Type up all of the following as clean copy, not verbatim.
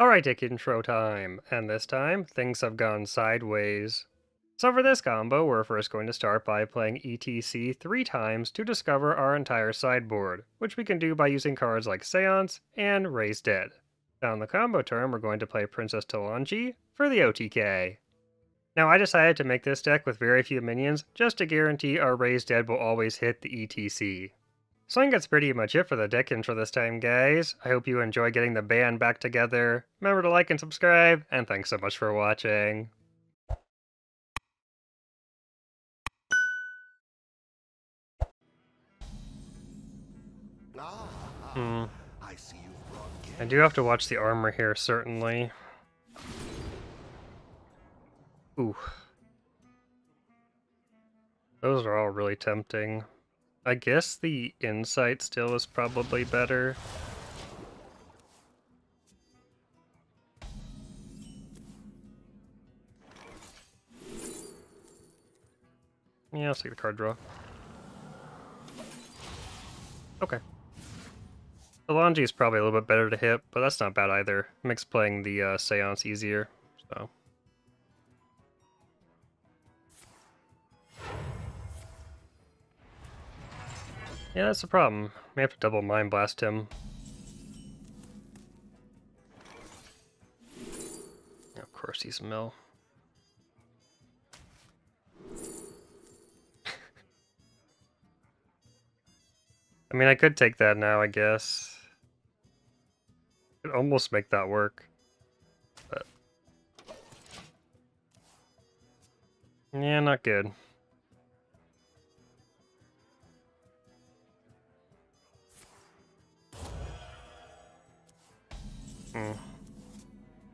Alright, intro time, and this time, things have gone sideways. So for this combo, we're first going to start by playing ETC 3 times to discover our entire sideboard, which we can do by using cards like Seance and Raise Dead. Now in the combo term, we're going to play Princess Talanji for the OTK. Now I decided to make this deck with very few minions just to guarantee our Raise Dead will always hit the ETC. So I think that's pretty much it for the deck intro this time, guys. I hope you enjoy getting the band back together. Remember to like and subscribe, and thanks so much for watching. I do have to watch the armor here, certainly. Ooh. Those are all really tempting. I guess the insight still is probably better. Yeah, I'll take the card draw. Okay. Talanji is probably a little bit better to hit, but that's not bad either. Makes playing the Seance easier, so... Yeah, that's the problem. We have to double Mind Blast him. Yeah, of course he's Mill. I mean, I could take that now, I guess. Could almost make that work. But... Yeah, not good.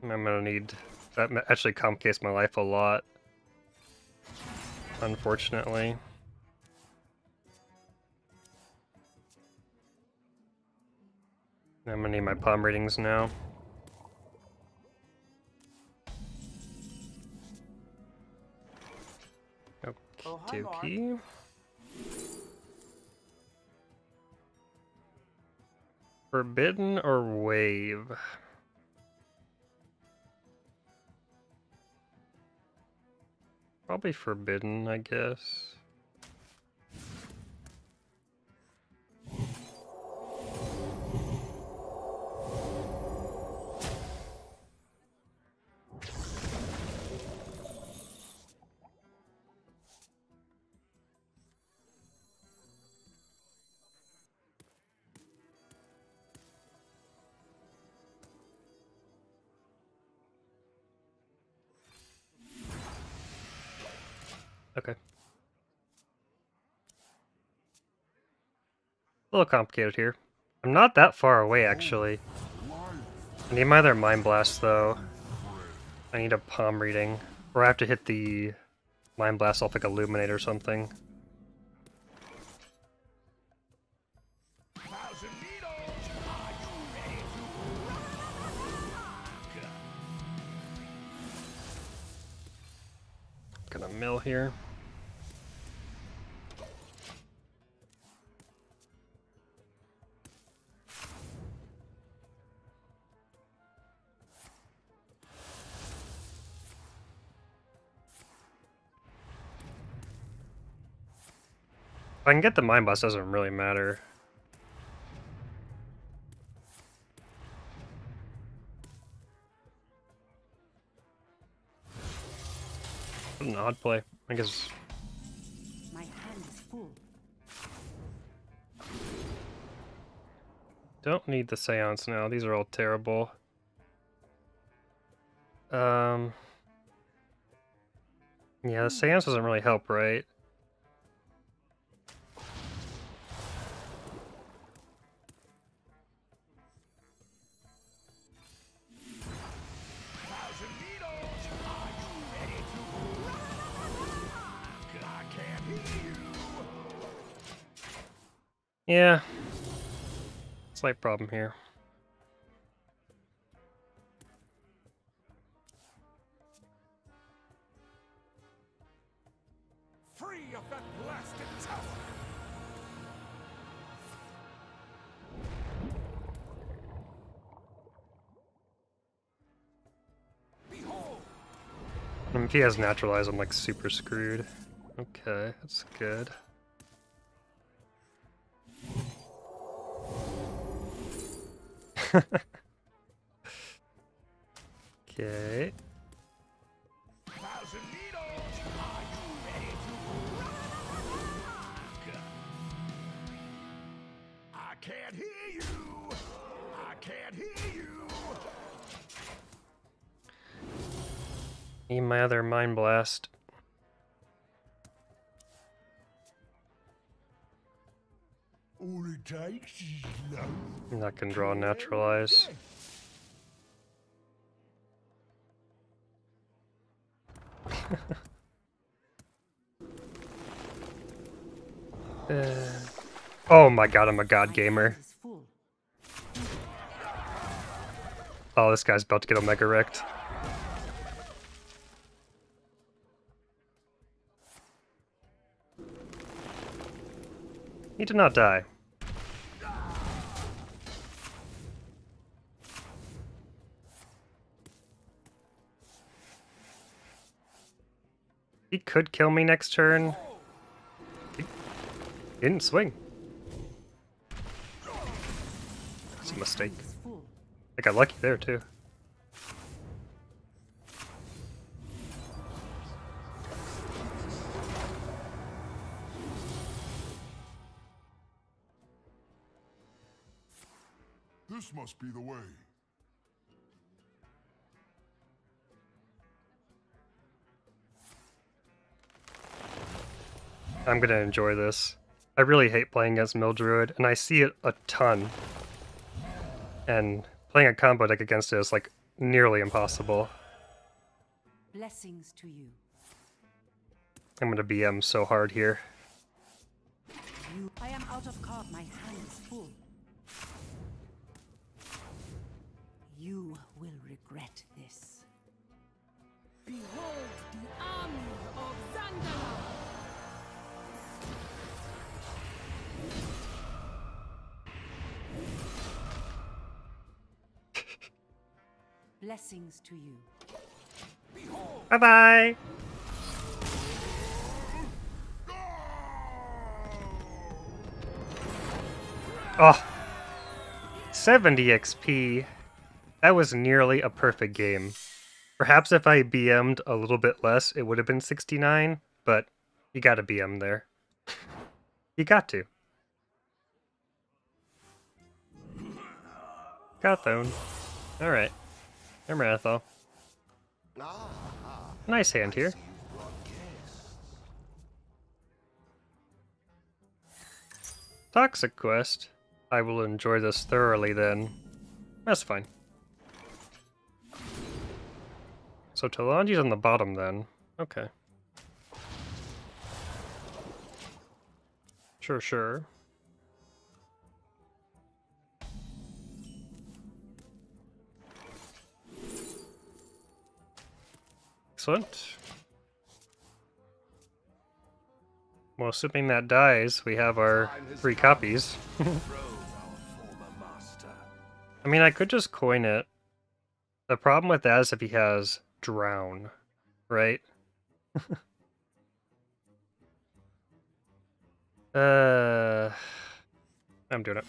I'm gonna need... That actually complicates my life a lot. Unfortunately. I'm gonna need my palm readings now. Okie dokie. Forbidden or wave? Probably forbidden, I guess. Okay. A little complicated here. I'm not that far away, actually. I need my other Mind Blast, though. I need a Palm Reading. Or I have to hit the Mind Blast off like Illuminate or something. Gonna mill here. If I can get the Mind Blast, doesn't really matter. An odd play, I guess. My hand is full. Don't need the Seance now. These are all terrible. Yeah, the Seance doesn't really help, right? Yeah, slight problem here. Free of that blasted tower. If he has Naturalize, I'm like super screwed. Okay, that's good. Okay. Need my other Mind Blast. All it takes is love. And I can draw Naturalize. Oh my god, I'm a god gamer. Oh, this guy's about to get Omega wrecked. He did not die. He could kill me next turn. He didn't swing. It's a mistake. I got lucky there too. This must be the way. I'm gonna enjoy this. I really hate playing against Mill Druid, and I see it a ton. And playing a combo deck against it is like nearly impossible. Blessings to you. I'm gonna BM so hard here. I am out of card, my hand is full. You will regret this. Behold the army of Thunderland. Blessings to you. Bye bye. Oh, 70 XP. That was nearly a perfect game. Perhaps if I BM'd a little bit less, it would have been 69, but you gotta BM there. You got to. Gothone. Alright. Amarathol. Nice hand here. Toxic Quest. I will enjoy this thoroughly then. That's fine. So Talanji's on the bottom then. Okay. Sure, sure. Excellent. Well, assuming that dies, we have our 3 copies. I mean, I could just coin it. The problem with that is if he has Drown, right? I'm doing it.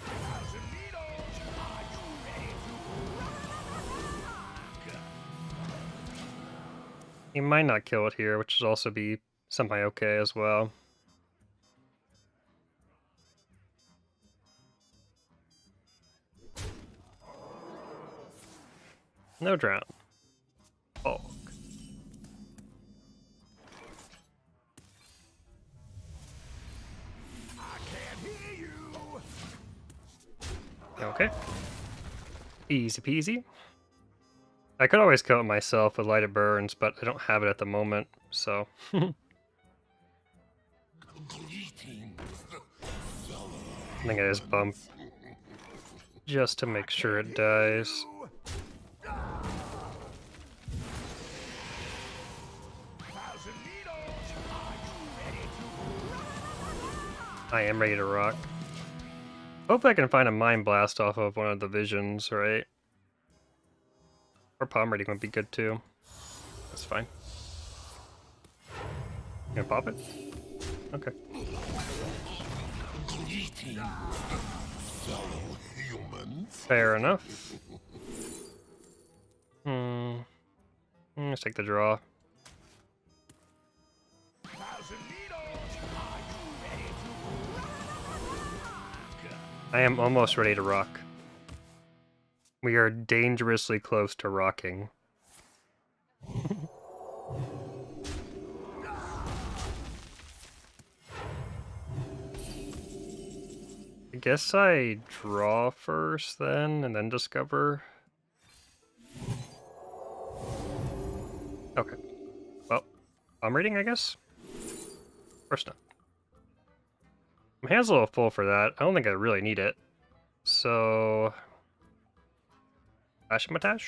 He might not kill it here, which would also be semi-okay as well. No Drown. Bulk. I can't hear you. Okay. Easy peasy. I could always kill it myself with Light of Burns, but I don't have it at the moment, so. I think I just bump. Just to make sure it dies. I am ready to rock. Hopefully I can find a Mind Blast off of one of the visions, right? Or Palm Reading would be good too. That's fine. Gonna pop it? Okay. Fair enough. Hmm. Let's take the draw. I am almost ready to rock. We are dangerously close to rocking. I guess I draw first then, and then discover. Okay. Well, I'm reading, I guess? Of course not. My hand's a little full for that. I don't think I really need it. So... Flash Matash?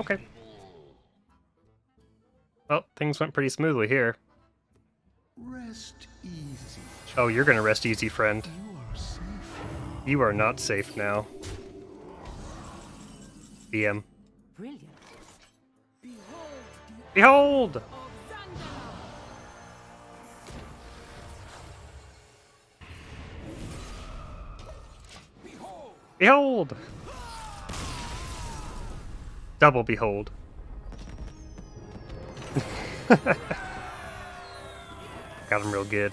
Okay. Well, things went pretty smoothly here. Rest easy. Oh, you're gonna rest easy, friend. You are not safe now. BM. Brilliant. Behold! Behold! Behold! Double behold. Got him real good.